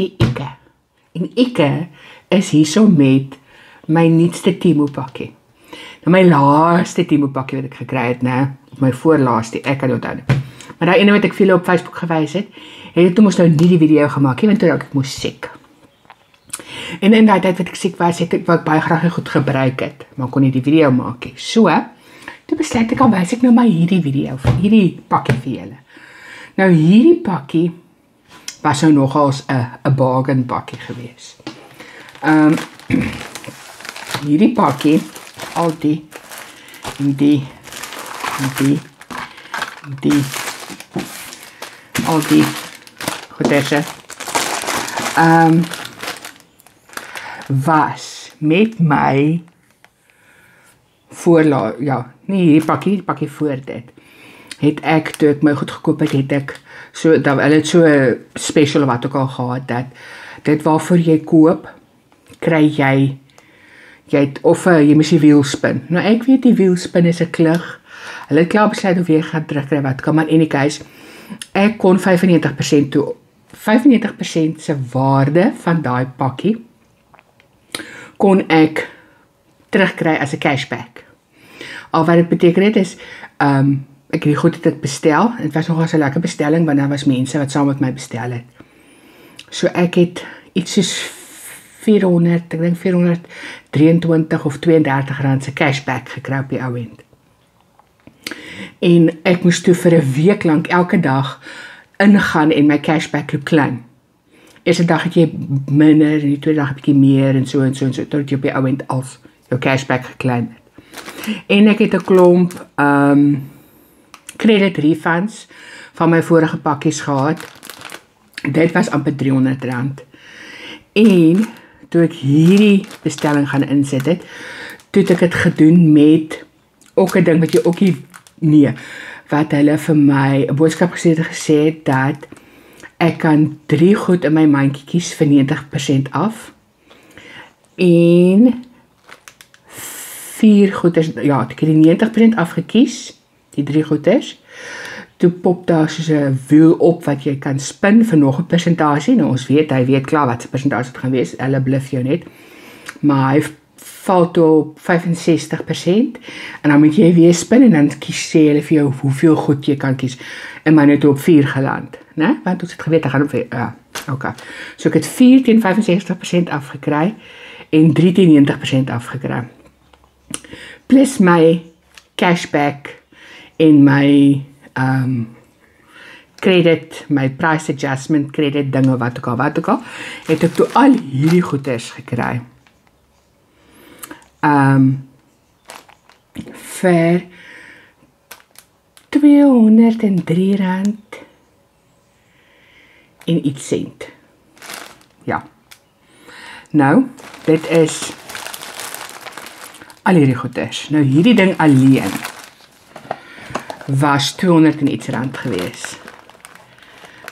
die ikke. En ikke is hierso met my nuutste Temu pakkie. Nou my laaste Temu pakkie wat ek gekry het, né? Of my voorlaaste, ek kan onthou. Maar daai ene wat ek vir julle op Facebook gewys het, het ek toe mos nou nie die video gemaak nie, want toe ek moes siek. En in daai tyd wat ek siek was, het ek wat baie graag goed gebruik het, maar kon nie die video maak nie. So, toe besluit ek al wys ek nou maar hierdie video, hierdie pakkie vir julle. Nou hierdie pakkie was nou nogals 'n bargain pakkie gewees. Hierdie pakkie, al die goederse, was met my voorlaag, ja, nie hierdie pakkie voor dit, het ek, toe ek my goed gekoop het, so, dat hulle het so special wat ook al gehad, dat dit waarvoor jy koop, kry jy het, of jy mis die wielspin. Nou ek weet die wielspin is 'n klug, hulle het klaar besluit of jy gaan terugkry wat kan, maar in die case, ek kon 95% toe, 95% se waarde van daai pakkie, kon ek terugkry as 'n cashback. Al wat dit beteken het is, ek het die goed het bestel, het was nogal so lekker bestelling, want daar was mense wat saam met my bestel het. So ek het iets soos 400, ek dink 423 of 32 rand se cashback gekry op die ou end. En ek moes toe vir 'n week lank elke dag ingaan en my cashback loop klein. Eerste dag het jy minder, en die tweede dag 'n bietjie meer en so en so en so, tot jy op die ou end al jou cashback geklein het. En ek het 'n klomp credit refunds van my vorige pakkies gehad. Dit was amper 300 rand. En toe ek hierdie bestelling gaan insit het, toe het ek dit gedoen met ook 'n ding wat jy ook nie, wat hulle vir my 'n boodskap gesê het dat ek kan 3 goed in my mandjie kies vir 90% af. En 4 goeders, ja, ek het die 90% afgekies. Die 3 goeders, toe pop daar soos 'n wiel op wat jy kan spin vir nog 'n persentasie, nou ons weet, hy weet klaar wat 'n persentasie het gaan wees, hulle bluf jou net, maar hy val toe op 65% en dan moet jy weer spin en dan kies sê hulle vir jou hoeveel goed jy kan kies en maar net op 4 geland, né? Want ons het geweet, hy gaan op 4, ja, okay. So ek het 4 teen 65% afgekry en 3 teen 90% afgekry. Plus my cashback en my credit, my price adjustment credit dinge wat ook al, het ek toe al hierdie goeders gekry. Vir 203 rand en iets cent. Ja. Nou, dit is al hierdie goeders. Nou, hierdie ding alleen was 200 en iets rand gewees.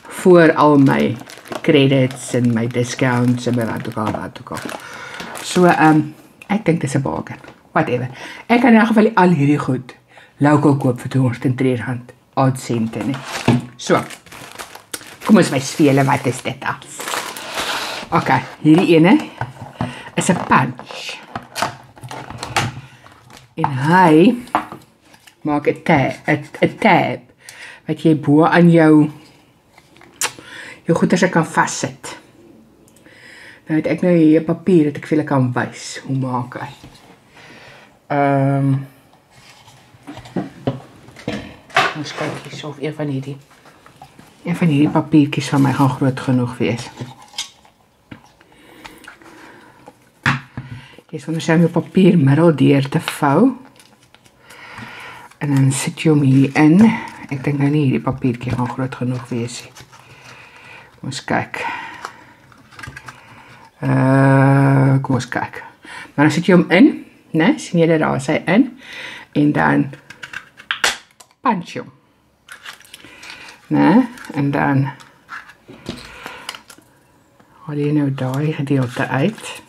Voor al my credits en my discounts en my wat ook al. So, ek dink dit is 'n bargain. Whatever. Ek kan in elk geval al hierdie goed local koop vir 203 rand. Odd cente, nie. So, kom ons wys vir julle wat is dit dan. Okay, hierdie ene is 'n punch. En hy maak 'n tab wat jy bo aan jou goeders kan vassit. Nou het ek nou hier 'n papier dat ek vir julle kan wys hoe maak hy. Ons kyk hierso of een van hierdie papiertjies van my gaan groot genoeg wees. Jy sal net jou papier middeldeur te vou. En dan sit jy hom hier in. Ek dink nou nie hierdie papiertjie gaan groot genoeg wees nie. Ons kyk. Kom ons kyk. Maar dan sit jy hom in, né? Sien jy dit daar, sy in. En dan punch hom. Né? En dan haal jy nou daai gedeelte uit.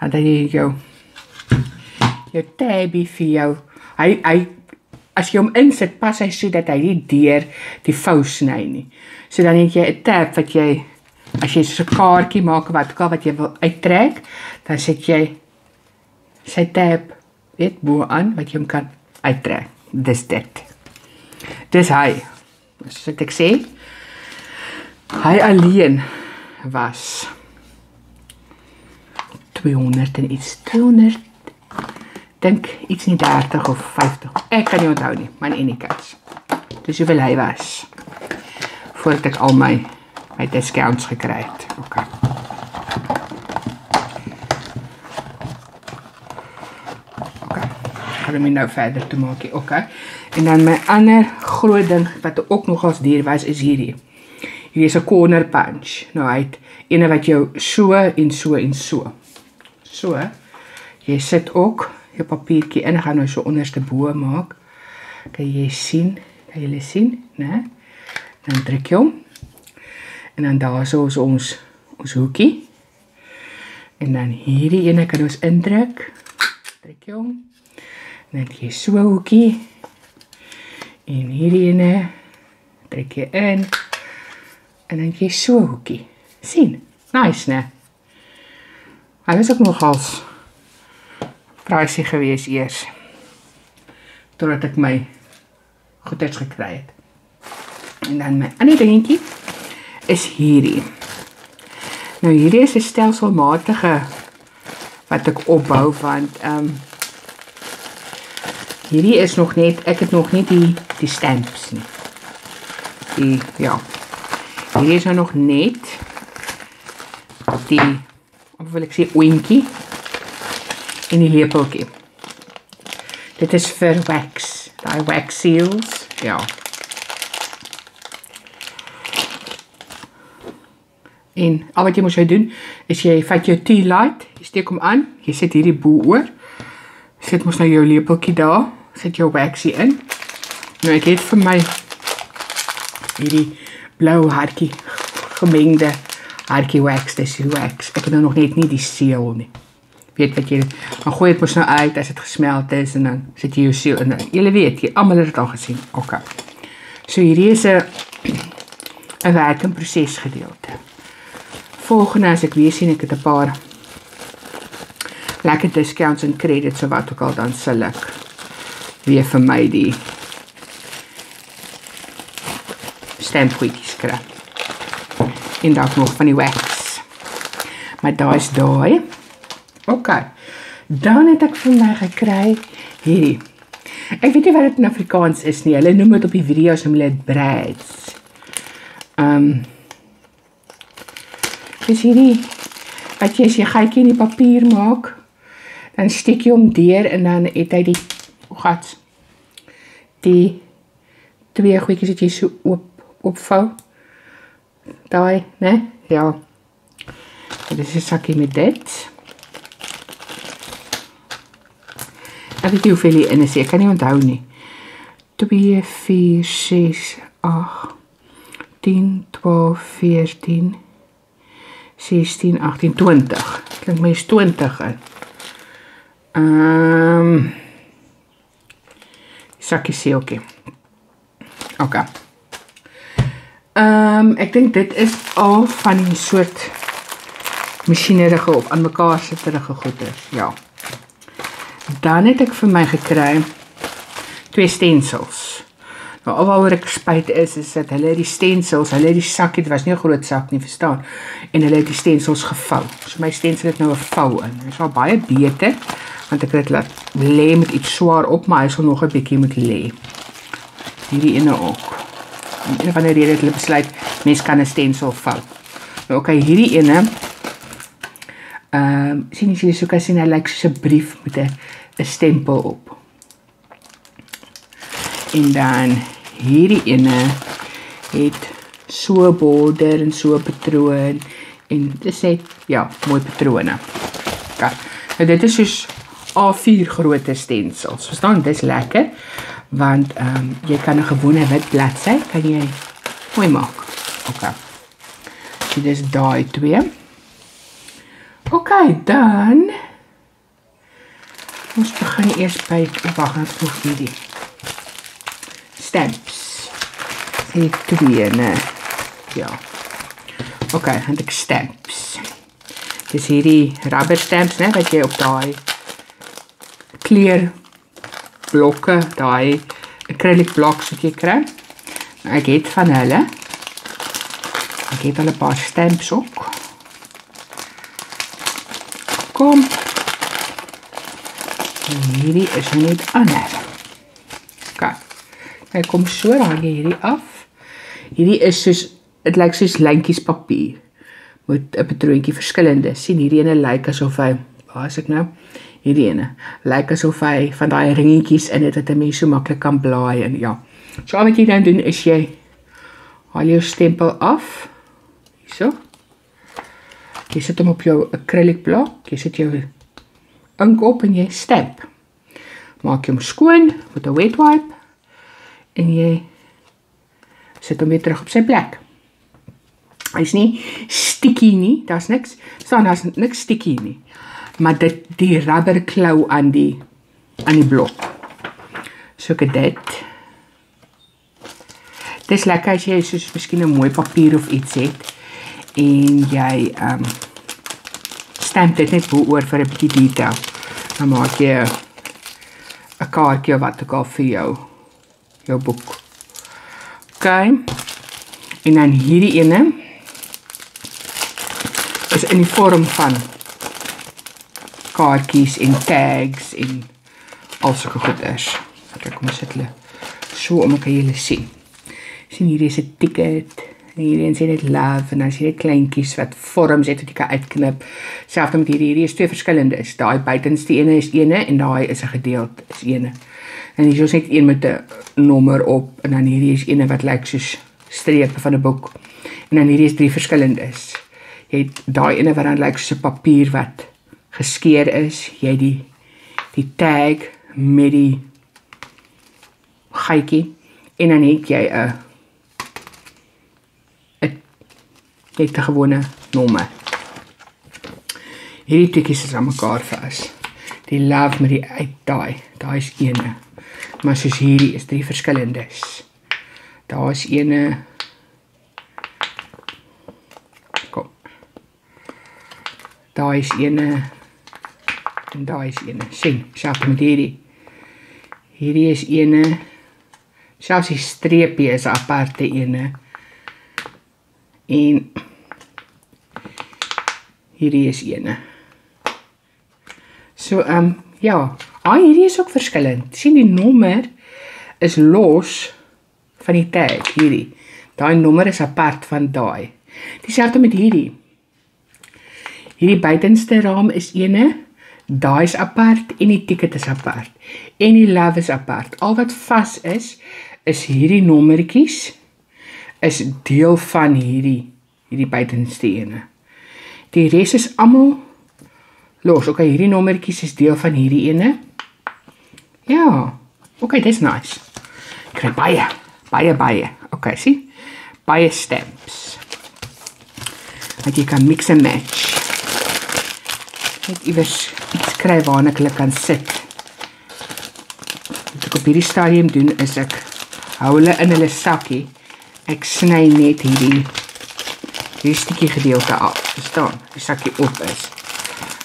En dan jy jou tabie vir jou. As jy hom insit, pas hy so dat hy nie deur die vou sny nie. So dan het jy 'n tab wat jy Als je eens een kaartje maakt wat je wil uittrek, dan zet jij zijn tijp dit boer aan wat je hem kan uittrekken. Dus dit. Dus hij, zoals ik zei, hij alleen was 200 en iets, 200, denk iets niet 30 of 50. Ik kan niet onthouden, maar in die kans. Dus hoeveel hij was, voordat ik al mijn discounts gekregen. Okay. Ga hem nou verder te maken. Okay. En dan mijn ander groot ding wat er ook nog als dier was, is hierdie. Hier is 'n corner punch. Nou, hy het ene wat jou so en so en so. So, jy sit ook jou papiertjie in, gaan nou so onderste bo maak. Kan jy sien? Kan jy sien, né? Dan druk jy hom. En dan daar so is ons hoekie. En dan hierdie ene kan ons indruk. Druk jy hom. En dan jy so 'n hoekie. En hierdie ene druk jy in. En dan krijg je zo'n hoekje. Zien? Nice, nee? Hij was ook nogal prijsig geweest eerst. Totdat ik mijn goeders gekregen heb. En dan mijn ander dingetje is hierdie. Nou, hierdie is een stelselmatige wat ik opbouw. Want hierdie is nog niet, ik heb nog niet die stamps. Nie. Die, ja. Hier is nou nog net die, of wil ik zeggen, oinkie en die lepelkie. Dit is voor wax, die wax seals, ja. En al wat je moet doen, is je vat je tea light, je steek hem aan, je zet hier die boel oor, zet moest nou je lepelkie daar, zet je waxie in. Nou, ik heb voor mij hierdie blauw hartje, gemengde hartje wax, dis die wax. Ek het nou nog net nie die seal nie. Weet wat jy, dan gooi het mos nou uit as het gesmeld is en dan zit jy jou seal in. Julle weet, jy allemaal het al gesien. Ok. So hierdie is een werk in proces gedeelte. Volgende as ek weer sien, ek het een paar lekker discounts en credits of wat ook al, dan sal ek weer vir my die stampgoedjies kry. En dat nog van die wax. Maar daar is daai. Ok. Dan het ek vir my gekry hierdie. Ek weet nie wat het in Afrikaans is nie. Hulle noem het op die video's, noem hulle het brads. Dus hierdie, wat jy as jy gaatjie in die papier maak, dan steek jy hom deur en dan het hy die, o gats, die twee goedjies het jy so oop opvouw. Daai, nee? Ja. Dit is een zakje met dit. Ek weet nie hoeveel hier in is, ek kan nie onthou nie. 2, 4, 6, 8, 10, 12, 14, 16, 18, 20. Klink my is 20 in. Zakje seelkie. Ok. Ek denk dit is al van die soort machinerige op aan mekaar zitterige goeders, ja. Dan het ek vir my gekry 2 stencils. Nou, al waar ek spijt is dat hulle die stencils, hulle die sakkie, dit was nie een groot sak nie, verstaan, en hulle die stencils gevouw. So my stencil het nou een vouw in. Dit is al baie beter, want ek het laat lee met iets zwaar op, maar hy sal nog een bykie moet lee. Hierdie ene ook. En van die reden dat hulle besluit, mens kan een stencil vouw. Nou, ok, hierdie ene, sien jy, so kan sien, hy lyk soos een brief met een stempel op. En dan, hierdie ene, het so'n border en so'n patroon, en dit is net, ja, mooi patroone. Ok, nou dit is soos A4 grote stencils, verstaan, dit is lekker. Want jy kan een gewone wit bladsy, kan jy mooi maak. Ok. Dit is die twee. Ok, dan. Ons begin eers by, wacht, ons proef hierdie. Stamps. Die twee, nee. Ja. Okay, dan heb ik stamps. Het is hier die rubber stamps, hè, wat je op die kleerblokken, die acrylic blocks wat je krijgt. Ik heb van hulle. Ik heb al een paar stamps ook. Kom. En hierdie is net ander. Kijk. Hij komt zo, dan haal je hierdie af. Hierdie is dus, het lijkt soos lyntjies papier. Met een patroontjie verskillende. Sien, hierdie ene lyk asof hy, waar is ek nou? Hierdie ene lyk asof hy van die ringetjies in het, wat die mens so makkelijk kan blaai. En ja. So wat jy dan doen is jy haal jou stempel af. Zo. Jy sit hom op jou acrylic blok. Jy sit jou ink op en jy stamp. Maak hom skoon met 'n wet wipe. En jy sit hom weer terug op sy plek. Hy's nie sticky nie, daar's niks. Staan daar's niks sticky nie. Maar dit die rubber klou aan die blok. So ek dit. Dit is lekker as jy soos miskien 'n mooi papier of iets het en jy stamp dit net bo oor vir 'n bietjie detail. Dan maak jy 'n kaartjie wat ook al vir jou boek. OK. En dan hierdie ene is in die vorm van kaartjies en tags en al sulke goeders. Kyk, kom ons sit hulle so om ek julle sien. Sien, hierdie is 'n ticket. En hierin sê dit love. En dan sê dit kleintjies wat vorms het wat jy kan uitknip. Selfs met hierdie is twee verskillende. Is daai buitenste ene is ene en daai is 'n gedeelte is ene. En hier is net een met 'n nommer op en dan hierdie is ene wat lyk soos strepe van 'n boek. En dan hierdie is drie verskillende is. Jy het daai ene wat dan lyk soos 'n papier wat geskeer is. Jy het die tag met die gaatjie en dan het jy 'n gewone nommer. Hierdie tikkies is aan mekaar vas. Die love met die uitdaai, daai is ene. Maar soos hierdie is drie verskillendes. Daar is ene. Kom. Daai is ene en daai is ene. Sien, selfs met hierdie. Hierdie is ene. Selfs die streepie is 'n aparte ene. En hierdie is ene. So, ja. Hierdie is ook verskillend. Sien, die nommer is los van die tag, hierdie. Daai nommer is apart van daai. Dieselfde met hierdie. Hierdie buitenste raam is ene. Daai is apart en die ticket is apart. En die love is apart. Al wat vas is hierdie nommertjies. Is deel van hierdie buitenste ene. Die res is almal los. Okay, hierdie nommertjies is deel van hierdie ene. Ja. Okay, dis nice. Ek kry baie. Okay, sien? Baie stamps. Wat jy kan mix and match. Net iewers iets kry waarna ek hulle kan sit. Wat ek op hierdie stadium doen is ek hou hulle in hulle sakkie. Ek snij net hierdie stukkie gedeelte af. Verstaan? Die sakkie op is. Het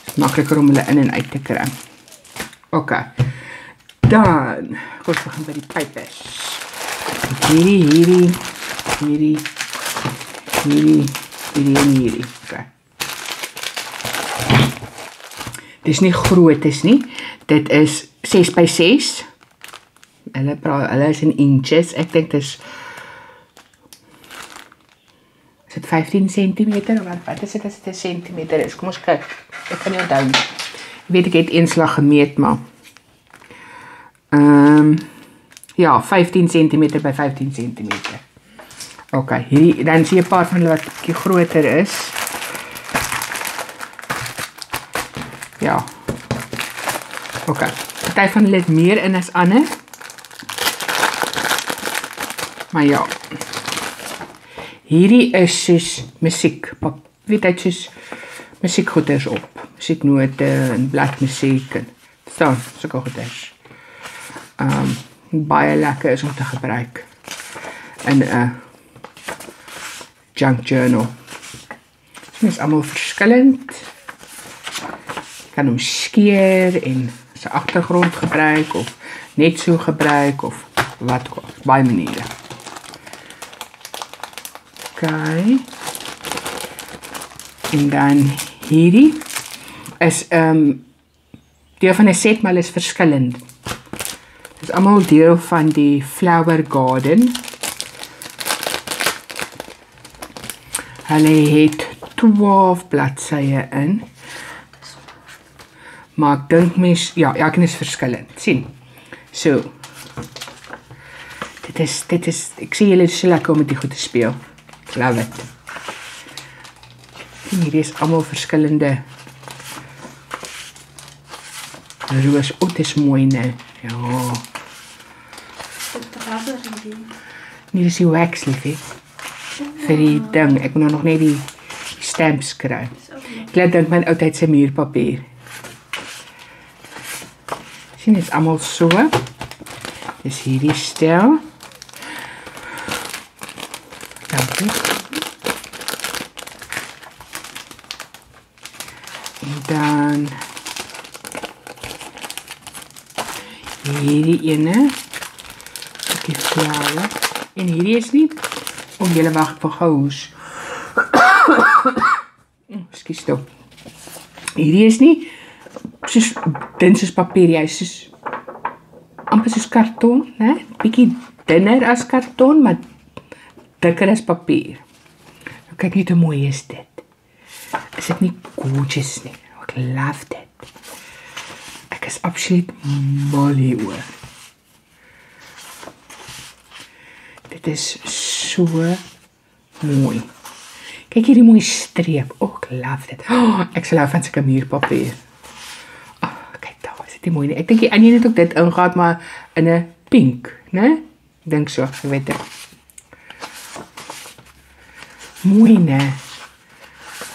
is makkelijker om hulle in en uit te kry. Ok. Dan, kom ons begin by die pypers. Hierdie en hierdie. Ok. Dit is nie groot is nie. Dit is 6x6. Hulle is in inches. Ek denk dit is... Is het 15 centimeter? Wat is het als het een centimeter is? Kom eens kijken. Ik kan niet onthouden. Weet ik het inslag gemeet, maar... ja, 15 centimeter bij 15 centimeter. Oké, hier, dan zie je een paar van wat groter is. Ja. Oké. Partij van lid meer in als ander. Maar ja... Hierdie is soos musiek, weet hy soos musiekgoeders op, musieknote en bladmusiek en staan, sulke goeders. Baie lekker is om te gebruik in 'n junk journal. Dis allemaal verskillend. Jy kan hom skeer en sy agtergrond gebruik of net so gebruik of wat ook, baie maniere. Okay. En dan hierdie is deel van 'n set, maar is verskillend. Dis almal deel van die Flower Garden. Hulle het 12 bladsye in. Maar ek dink mens, ja, elkeen is verskillend. Sien. So. Dit is ek sê julle is so lekker om met die goed te speel. Love it. Hier is allemaal verschillende roos. Oh, dit is mooi nou. Ja. Nee, dit is die wax, liefie. Vir die ding. Ek moet nog net die stamps kry. Ek laat dink my oudheid se muurpapier. Sien, dit is allemaal so. Dit is hierdie stel. Dankie. Dan hierdie ene, die flauwe, en hierdie is nie, om julle wacht vir gauws. Excuse toe. Hierdie is nie, soos dun soos papier, jy is soos, amper soos karton, ne? Bietjie dunner as karton, maar dikker as papier. Nou, kyk net hoe mooi is dit. Is dit nie gorgeous nie? Ek love dit. Ek is absoluut mal hieroor. Dit is so mooi. Kyk hierdie mooi streep. Oh, ek love dit. Oh, ek sal hou van sulke muurpapier. Oh, kyk daar, is dit nie mooi nie? Ek dink die ander het ook dit ingehaal, maar in 'n pink, né? Ek dink so, ek weet dit. Mooi, né?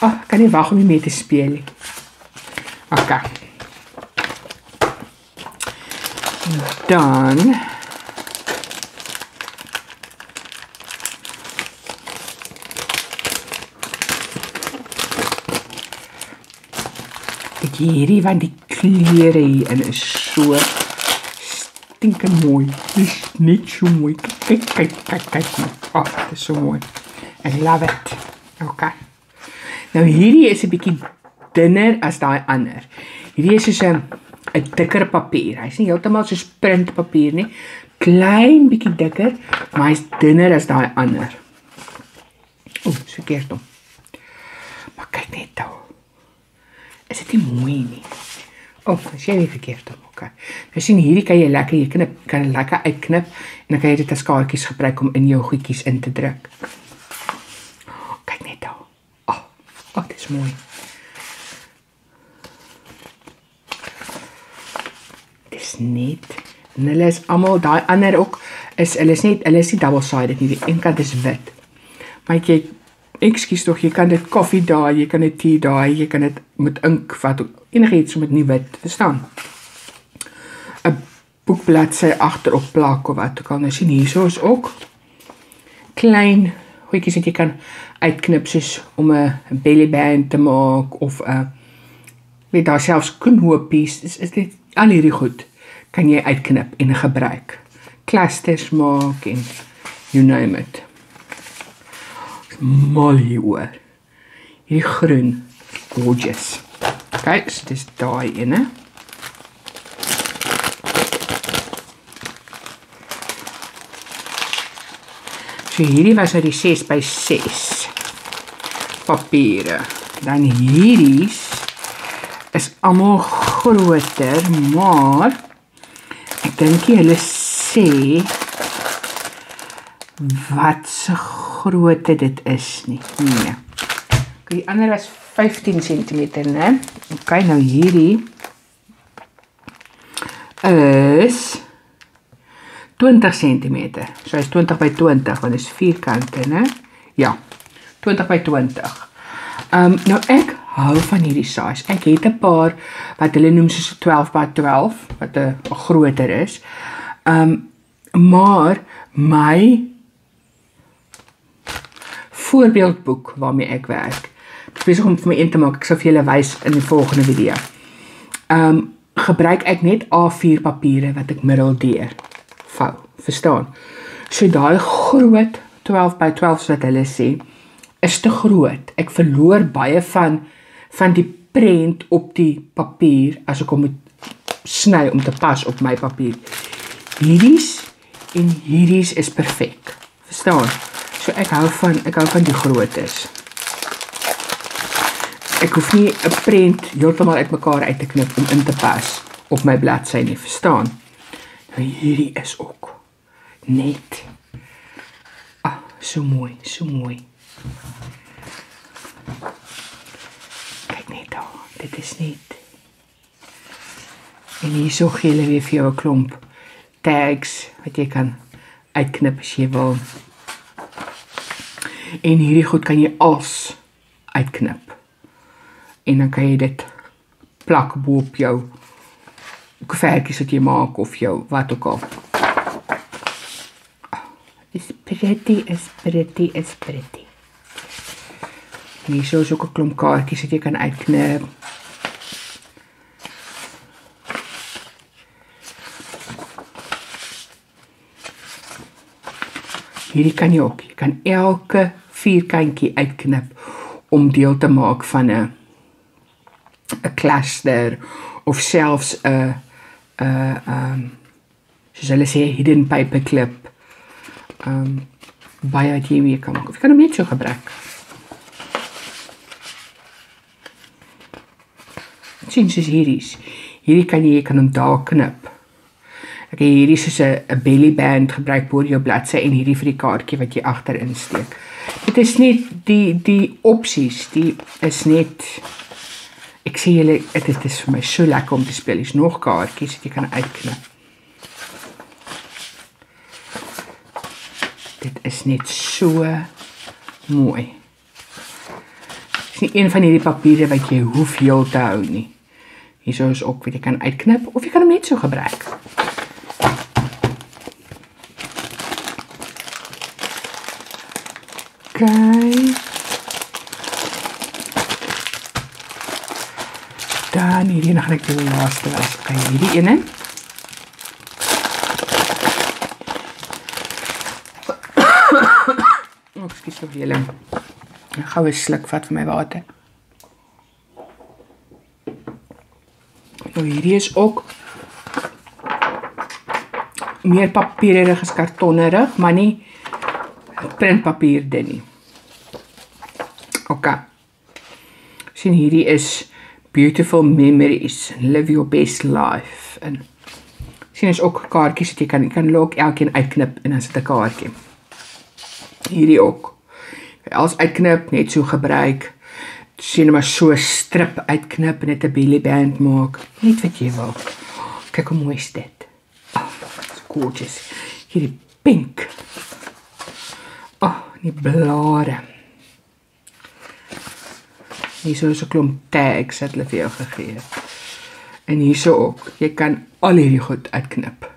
Oh, ek kan nie wag om mee te speel. Ok. Dan ek hierdie, want die kleure hierin is so stinke mooi. Dit is net so mooi. Kijk. Oh, dit is so mooi. I love it. Ok. Nou hierdie is 'n bietjie dunner as daai ander. Hierdie is soos 'n dikker papier. Hy's nie heeltemal soos printpapier nie. Klein bietjie dikker, maar hy's dunner as daai ander. O, so keer toe. Maar kyk net daar. Is dit nie mooi nie? O, as jy nie verkeerd om, okay. Nou sien, hierdie kan jy lekker, jy kan lekker uitknip en dan kan jy dit as kaartjies gebruik om in jou goedjies in te druk. Oh, dit is mooi. Dit is net. En hulle is allemaal, die ander ook, hulle is nie double-sided nie. Die ene kant is wit. Maar jy, excuse toch, jy kan dit koffie daai, jy kan dit thee daai, jy kan dit met ink vat, enige iets met nie wit, verstaan? 'n boekblad sy agterop plak of wat ook al. Nou sien, hierso is ook klein goedjies wat jy kan uitknip soos om 'n bellyband te maak of 'n weet daar selfs knoopies, is dit al hierdie goed kan jy uitknip en gebruik. Clusters maak en you name it. Mal hieroor. Hierdie groen, gorgeous. Kyk, so dis daai ene. So hierdie was nou die 6x6 papiere. Dan hierdie is allemaal groter, maar ek dink jy hulle sê wat se grootte dit is nie. Nee. Die ander was 15 cm, né? Ok, nou hierdie is 20 cm. So hy is 20x20, want dit is vierkante, né? Ja. 20x20. Nou ek hou van hierdie size. Ek het 'n paar wat hulle noem soos 12x12 wat 'n groter is. Maar my voorbeeldboek waarmee ek werk, besig om vir my een te maak. Ek sal vir julle wys in die volgende video. Gebruik ek net A4 papiere wat ek middeldeer vou, verstaan? So daai groot 12 by 12 wat hulle sê, is te groot. Ek verloor baie van die prent op die papier as ek hom moet sny om te pas op my papier. Hierdie's en hierdie's is perfek. Verstaan? So ek hou van die grootes. Ek hoef nie 'n prent heeltemal uitmekaar uit te knip om in te pas op my bladsy nie, verstaan? Nou hierdie is ook net so mooi, so mooi. Kijk net daar, dit is net. En hier so gee hulle weer vir jou 'n klomp tags wat jy kan uitknip as jy wil. En hierdie goed kan jy als uitknip. En dan kan jy dit plak bo op jou koevertjies wat jy maak of jou wat ook al. It's pretty, it's pretty, it's pretty. En hier so is ook 'n klomp kaartjies wat jy kan uitknip. Hierdie kan jy ook. Jy kan elke vierkantjie uitknip om deel te maak van 'n cluster of selfs 'n soos hulle sê hidden paperclip. Baie wat jy mee kan maak. Of jy kan hom net so gebruik. Sien soos hierdie's. Hierdie kan jy kan hom daar knip. Ek het hierdie soos 'n bellyband gebruik bo jou bladsy en hierdie vir die kaartjie wat jy agterin steek. Dit is net die opsies, die is net, ek sê julle, dit is vir my so lekker om te speel. Hier's nog kaartjies wat jy kan uitknip. Dit is net so mooi. Dit is nie een van hierdie papiere wat jy hoef heel te hou nie. Hier so is ook wat jy kan uitknip of jy kan hom net so gebruik. Kyk. Dan hierdie nog net die laaste was. Kyk hierdie ene. Ekskuus vir julle. 'n Goue sluk vat vir my water. Nou, hierdie is ook meer papiererig as kartonnerig, maar nie printpapier dit nie. OK. Sien hierdie is Beautiful Memories, Live Your Best Life. En sien is ook kaartjies wat jy kan lok elkeen uitknip en dan sit 'n kaartjie. Hierdie ook. Als uitknip, net so gebruik. Sien maar so strip uitknip en net 'n bellyband maak. Net wat jy wil. Kyk hoe mooi is dit. Oh, it's gorgeous. Hierdie pink. Oh, die blare. Hier so is 'n klomp tags wat hulle vir jou gegee het. En hier so ook. Jy kan al hierdie goed uitknip.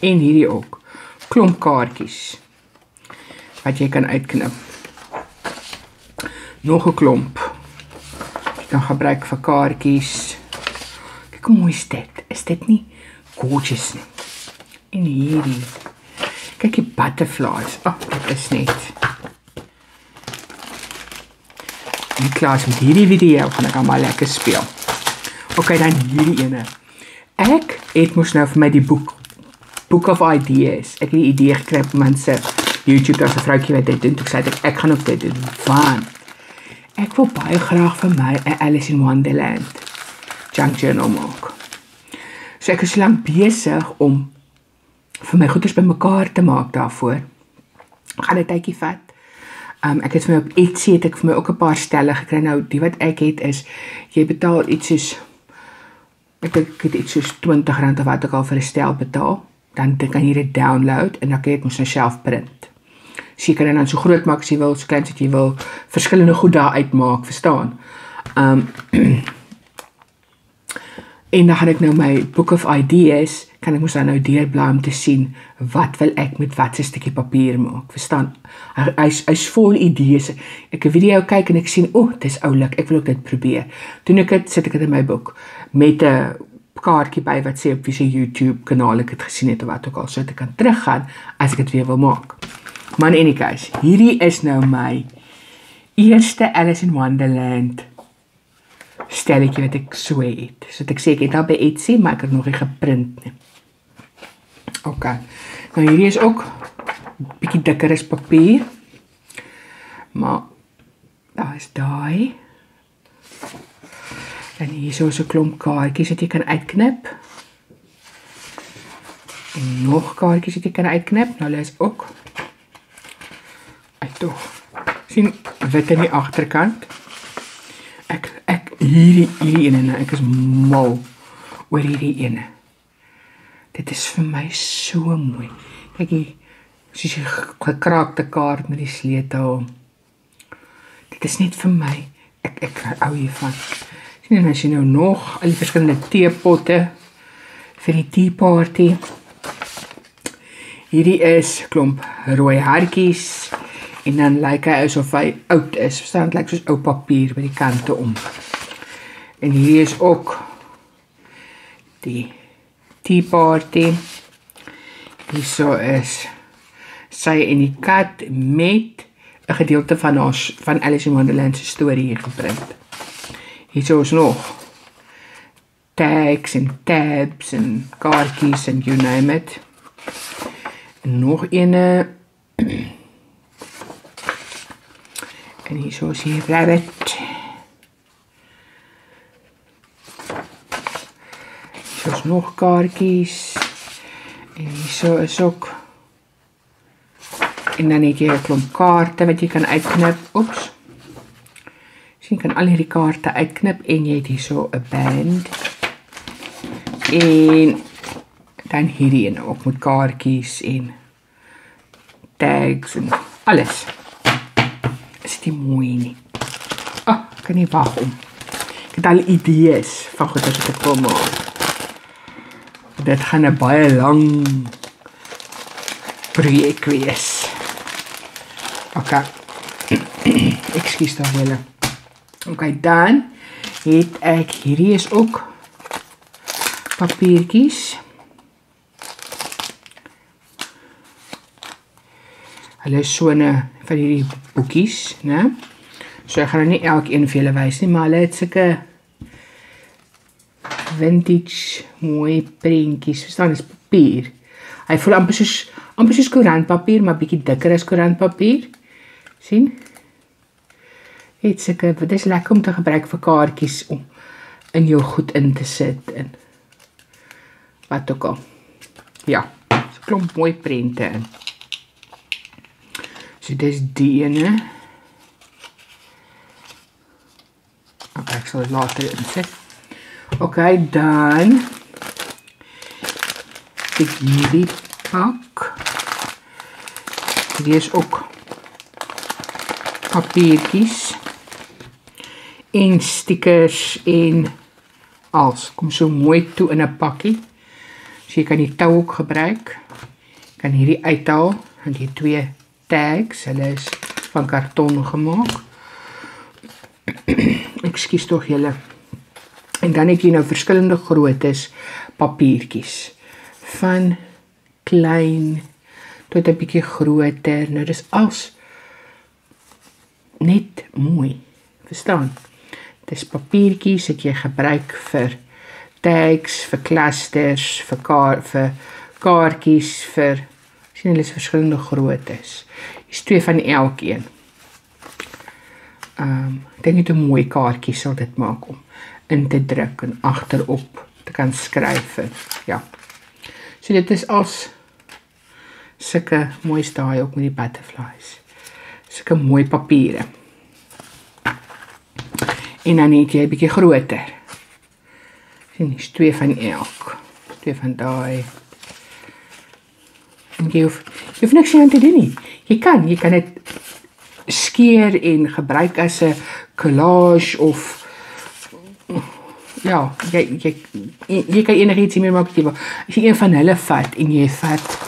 En hierdie ook. Klomp kaartjies wat jy kan uitknip. Nog 'n klomp. Jy kan gebruik vir kaartjies. Kyk hoe mooi is dit. Is dit nie gorgeous nie? En hierdie. Kyk die butterflies. Dit is net. En klaar met hierdie video gaan ek maar lekker speel. OK, dan hierdie ene. Ek het mos nou vir my die boek of ideas. Ek het die idee gekry op mense YouTube, daar's 'n vroukie wat dit doen. Toe sê ek gaan ook dit doen. Want ek wil baie graag vir my 'n Alice in Wonderland junk journal maak. So ek is lank besig om vir my goeders bymekaar te maak daarvoor. Gaan 'n tydjie vat. Ek het vir my op Etsy het ek vir my ook 'n paar stelle gekry. Nou die wat ek het is jy betaal iets soos ek dink ek het iets soos R20 of wat ook al vir 'n stel betaal. Dan kan jy dit download en dan kan jy dit mos nou self print. So jy kan dit dan so groot maak as jy wil, so klein as jy wil, verskillende goed daar uitmaak, verstaan? En dan gaan ek nou my book of ideas, kan ek mos dan nou deurblaai om te sien, wat wil ek met wat 'n stukkie papier maak, verstaan? Hy's vol idees. Ek 'n video kyk en ek sien, dis oulik, ek wil ook dit probeer. Doen ek dit, sit ek dit in my boek, met 'n kaartjie by wat sê op wiese YouTube kanaal ek het gesien het of wat ook al, so dat ek kan teruggaan as ek dit weer wil maak. Maar in any case, hierdie is nou my eerste Alice in Wonderland stelletjie wat ek so het. So ek sê, ek het al by Etsy, maar ek het nog nie geprint nie. Ok, nou hierdie is ook bietjie dikker as papier, maar daar is daai. En hier is so 'n klomp kaartjies wat jy kan uitknip. En nog kaartjies wat jy kan uitknip, nou lees ook. Uit toch, sien wit aan die agterkant. Hierdie ene, nou, ek is mal oor hierdie ene. Dit is vir my so mooi. Kyk hier, soos die gekraakte kaart met die sleutel. Dit is net vir my, ek hou hiervan. Sien, en as jy nou nog al die verskillende teepotte vir die teeparty. Hierdie is 'n klomp rooi hartjies en dan lyk hy asof hy oud is. Verstaan, dit lyk soos ou papier by die kante om. En hier is ook die tea party. Hier so is sy en die kat met 'n gedeelte van Alice in Wonderland se storie hier geprint. Hier so is nog tags en tabs en kaartjies en you name it. En nog eene. En hier so is hier rabbit. Hier is nog kaartjies. En hier so is ook. En dan het jy 'n klomp kaarte wat jy kan uitknip. Oeps. Sien, jy kan al hierdie kaarte uitknip en jy het hier so 'n band. En dan hierdie een ook met kaartjies en tags en alles. Is dit mooi nie? Ek kan nie wag om. Ek het al idees van goed wat ek wil maak. Dit gaan 'n baie lang projek wees. Ok. Ekskuus daar julle. Ok, dan het ek hierdie is ook papiertjies. Hulle is so 'n van hierdie boekies, né? So ek gaan nou nie elkeen vir julle wys nie, maar hulle het sulke vintage mooi prentjies. Verstaan, dis papier. Hy voel amper soos koerantpapier, maar bietjie dikker as koerantpapier. Sien? Dit seker, dit is lekker om te gebruik vir kaartjies om in jou goed in te sit en wat ook al. Ja, so 'n klomp mooi prente in. So dis die ene. Okay, ek sal dit later insit. Ok, dan dit hierdie pak. Hier is ook papiertjies en stickers en alles. Kom so mooi toe in 'n pakkie. So jy kan die touw ook gebruik. Jy kan hierdie uithaal en die twee tags, hulle is van karton gemaak. Ekskuus tog julle. En dan het jy nou verskillende groottes papiertjies. Van klein tot 'n bietjie groter. Nou dis als net mooi. Verstaan? Dis papiertjies wat jy gebruik vir tags, vir clusters, vir kaartjies, vir sien hulle is verskillende groottes. Hier's twee van elkeen. Ek dink net 'n mooi kaartjie sal dit maak om in te druk en agterop te kan skryf. Ja. So dit is als sulke mooi staai ook met die butterflies. Sulke mooi papiere. En dan het jy 'n bietjie groter. Sien, hier's twee van elk. Twee van daai. Jy hoef niks aan te doen nie. Jy kan dit skeer en gebruik as 'n collage of ja, je kan je energie meer maak hê, as jy een van hulle vat en jy vat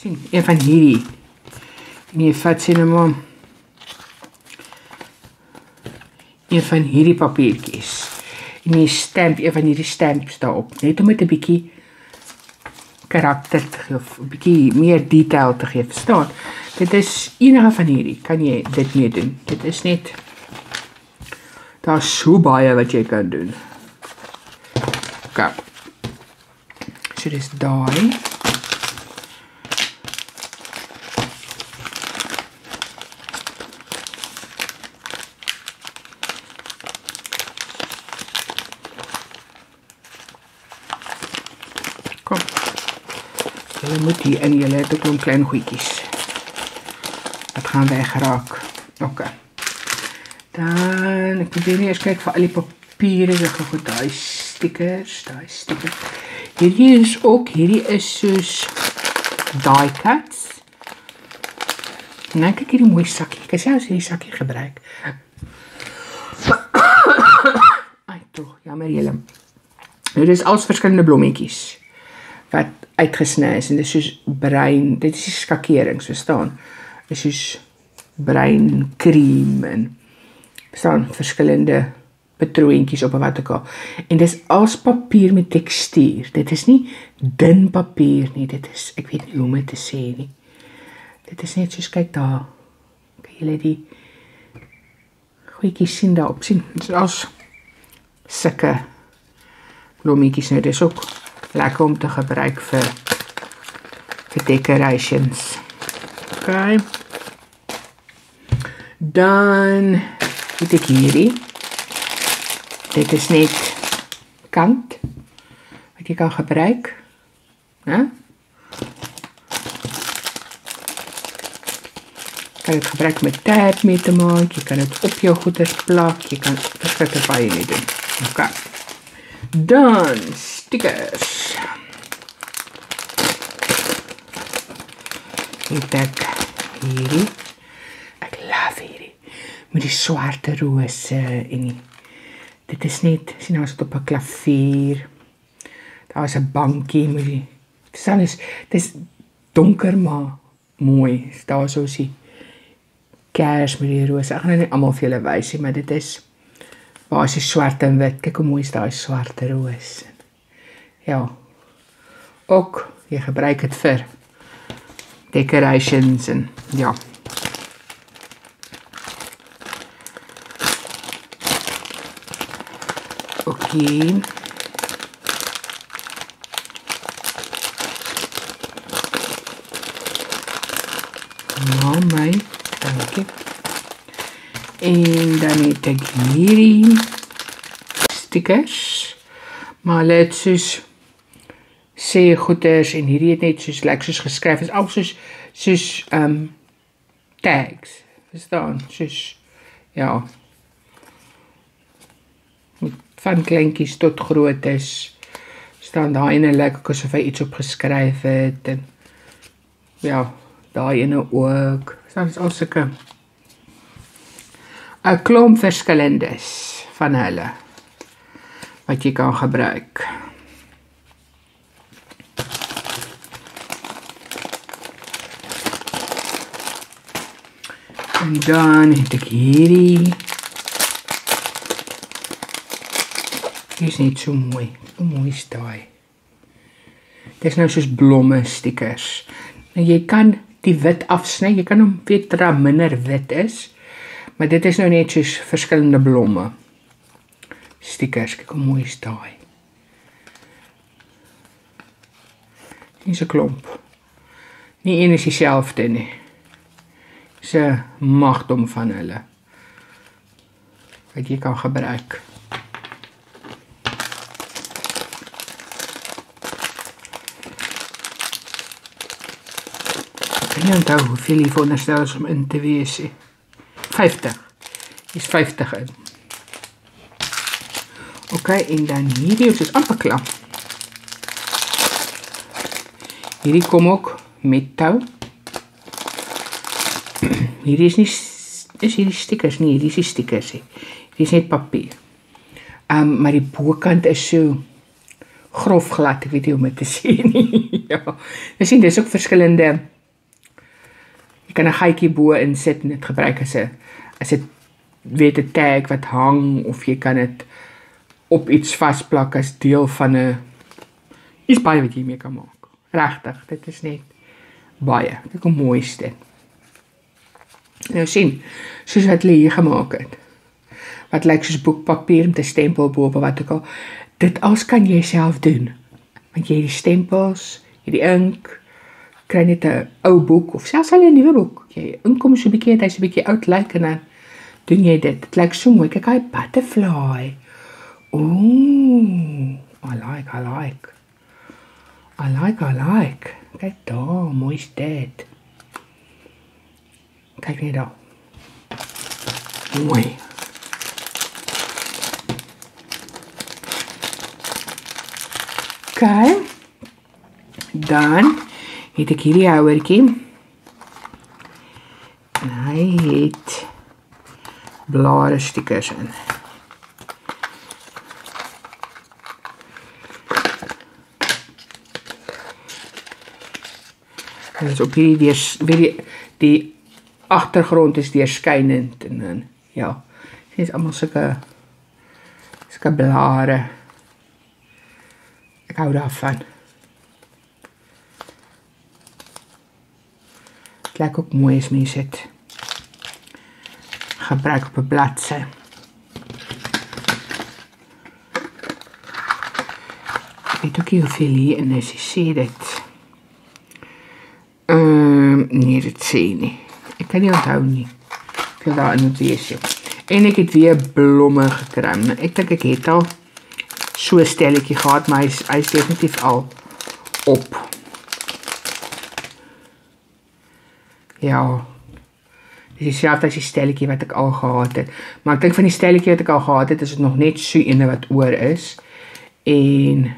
sien, een van hierdie en jy vat sien maar een van hierdie papiertjies en jy stamp een van hierdie stamps daarop, net om dit 'n bietjie karakter te gee, 'n bietjie meer detail te gee, verstaan? Dit is enige van hierdie, kan jy dit mee doen. Dit is net, daar is so baie wat jy kan doen. Ok, so dit is daai. Kom, jy moet hier in julle het ook nog klein goeikies. Dat gaan wegraak. Oké. Dan, ik probeer nu eerst kijken voor al die papieren. Dat gaan goed, die stickers, die stickers. Hierdie is ook, hierdie is soos die cuts. En dan kijk hierdie mooie zakje. Ik kan zelfs hierdie zakje gebruik. Ai toch, jammer jylle. Nou, dit is als verschillende blommetjies. Wat uitgesnij is. En dit is soos bruin, dit is die skakerings, verstaan. Is dus bruin en cream en staan verschillende patroontjies op en wat ook al. En dit is als papier met tekstuur. Dit is niet dun papier nie. Dit is, ik weet niet hoe het te sê nie. Dit is net soos, kijk daar. Kan jullie die goeietjies sien daarop sien? Dit is als sulke blommetjies. Nou, dit is ook lekker om te gebruik vir decorations. Okay. Dan het ek hierdie. Dit is net kant wat jy kan gebruik. Ja? Jy kan het gebruik met tape mee te maak. Jy kan het op jou goeders plak. Jy kan verskillende baie mee doen. Okay. Dan stickers. Het ek hierdie. Ek love hierdie. Met die swarte rose en die. Dit is net, sien nou is dit op 'n klavier. Daar is 'n bankie met die. Dit is alles, dit is donker maar mooi. Daar is ons die kers met die rose. Ek gaan nou nie almal vir julle wys nie, maar dit is basies swart en wit. Kyk hoe mooi is daai swarte rose. Ja. Ook jy gebruik dit vir decorations en ja. Oké. Nou my, dankie. En dan het ek hierdie stickers. Maar let's just sê goeders en hierdie het net soos lekker soos geskryf is, al soos tags, verstaan, soos ja, van kleintjies tot grootes staan daai ene lekker asof hy iets op geskryf het en ja, daai ene ook, soms al sulke 'n klomp verskillendes van hulle wat jy kan gebruik. En dan het ek hierdie. Dit is net so mooi. Hoe mooi is daai? Dit is nou soos blomme stickers. Nou jy kan die wit afsny. Jy kan hom weet dat daar minder wit is. Maar dit is nou net soos verskillende blomme stickers. Kyk hoe mooi is daai. Dis 'n klomp. Nie een is dieselfde nie. Se magdom van hulle wat jy kan gebruik. Ek kan nie onthou hoeveel jy veronderstel is om in te wees. 50. Is 50 in. Ok, en dan hierdie is amper klaar. Hierdie kom ook met touw. Hierdie is nie is hierdie stickers nie, hierdie is die stickers hè. Dit is net papier. Maar die bokant is so grof glad, ek weet nie hoe om dit te sê nie. Ja. Jy sien, dis ook verskillende. Jy kan 'n gaatjie bo in sit en dit gebruik as 'n weet 'n tag wat hang, of jy kan dit op iets vasplak as deel van 'n iets baie wat jy mee kan maak. Regtig, dit is net baie. Dit is die mooiste. Nou sien, soos wat hulle hier gemaak het. Wat lyk soos boekpapier met 'n stempel boop of wat ook al. Dit alles kan jy self doen. Want jy het die stempels, jy die ink, kry net 'n ou boek of selfs al 'n nuwe boek. Jy inkom so 'n bietjie, hy's 'n bietjie oud lyk en dan doen jy dit. Dit lyk so mooi. Kyk, hy butterfly. Ooh, I like. Kyk daar, mooi is dit. Kyk net daar. Mooi. Okay, dan het ek hierdie houertjie en hy het blare stickers in. En dit is ook hierdie die agtergrond is deurskynend en dan ja, dit is almal sulke blare. Ek hou daarvan. Het lyk ook mooi as mens dit gebruik op 'n bladsy. Ek weet ook nie hoeveel hier in is, jy sê dit. Nee, dit sê nie. Ek kan nie onthou nie. Ek wil daar in het wees. En ek het weer blomme gekry. Ek dink ek het al so 'n stelletjie gehad, maar hy is definitief al op. Ja, dit is selfs as die stelletjie wat ek al gehad het. Maar ek dink van die stelletjie wat ek al gehad het, is dit nog net so eene wat oor is. En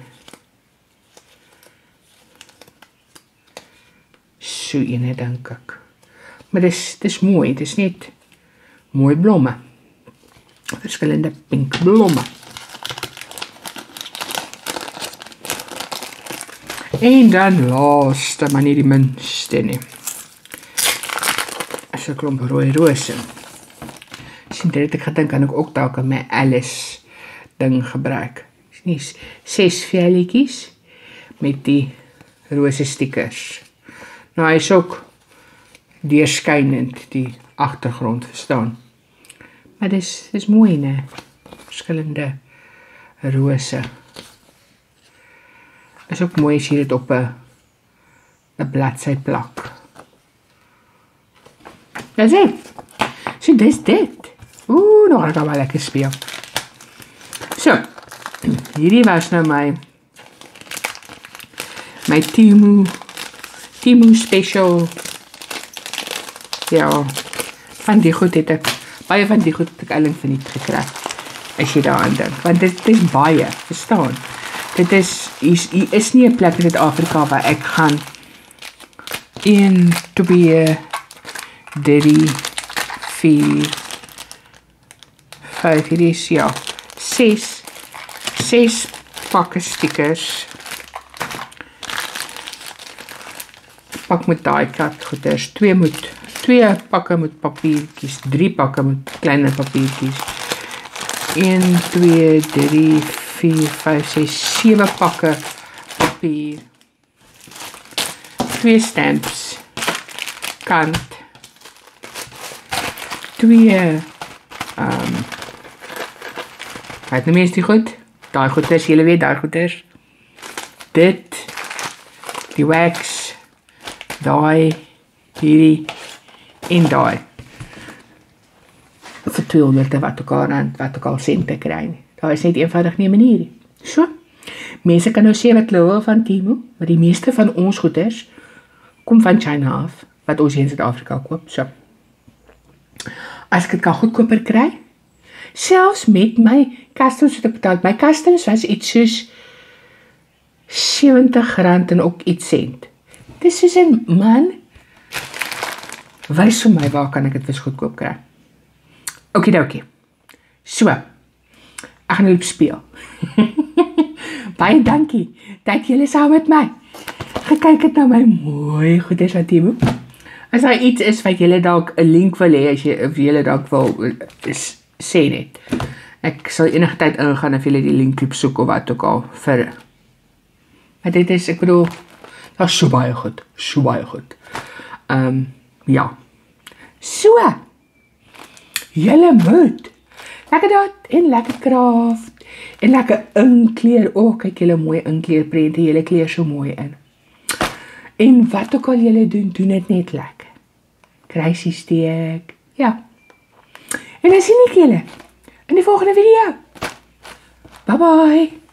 so eene dink ek. Maar dis mooi, dit is net mooi blomme. Verskillende pink blomme. En dan laaste, maar nie die minste nie, is 'n klomp rooi rose. Sien dit, ek gedink kan ek ook dalk my Alice ding gebruik. Dis nie 6 velletjies met die rose stickers. Nou hy is ook deurskynend die agtergrond verstaan. Maar dis mooi, né? Verskillende rose. Is ook mooi as jy dit op 'n bladsy plak. Dis dit. So dis dit. Ooh, nog gaan we lekker speel. So, hierdie was nou my Temu special. Ja, van die goed het ek, baie van die goed het ek eintlik verniet gekry. As jy daaraan dink, want dit is baie, verstaan? Dit is, hier is nie 'n plek in Suid-Afrika waar ek gaan 1, 2, 3, 4, 5, hier is, ja, 6 pakke stickers. Pak met daai kat goeders, 2 pakke met papiertjies, 3 pakke met kleiner papiertjies, 1, 2, 3, 4, 5, 6, 7 pakke papier, 2 stamps kant, 2 het nou mees die goed, daai goeders, julle weet daai goeders, dit, die wax, daai, hierdie en daai, vir 200 wat ook al sente kry nie. Daar is net eenvoudig nie 'n manier. So, mense kan nou sê wat hulle wil van Temu, maar die meeste van ons goeders kom van China af, wat ons hier in Suid-Afrika koop. So, as ek dit kan goedkoper kry, selfs met my customs wat ek betaal, my customs was iets soos R70 en ook iets sent. Dis soos 'n man, wys vir my waar kan ek dit vir goedkoop kry? Okie dokie. So, ek gaan loop speel. Baie dankie dat julle saam met my gekyk het na my mooi goeders wat hier boek. As daar iets is wat julle dalk 'n link wil hê, as julle dalk wil sê net. Ek sal enige tyd ingaan of julle die link loop soek of wat ook al vir. Maar dit is, ek bedoel, dat is so baie goed, so baie goed. Ja. So, julle moet lekker dat en lekker kraaf en lekker inkleer. O, kyk julle mooi inkleerprente, julle kleer so mooi in. En wat ook al julle doen, doen dit net lekker. Kruisie steek, ja. En dan sien ek julle in die volgende video. Bye bye.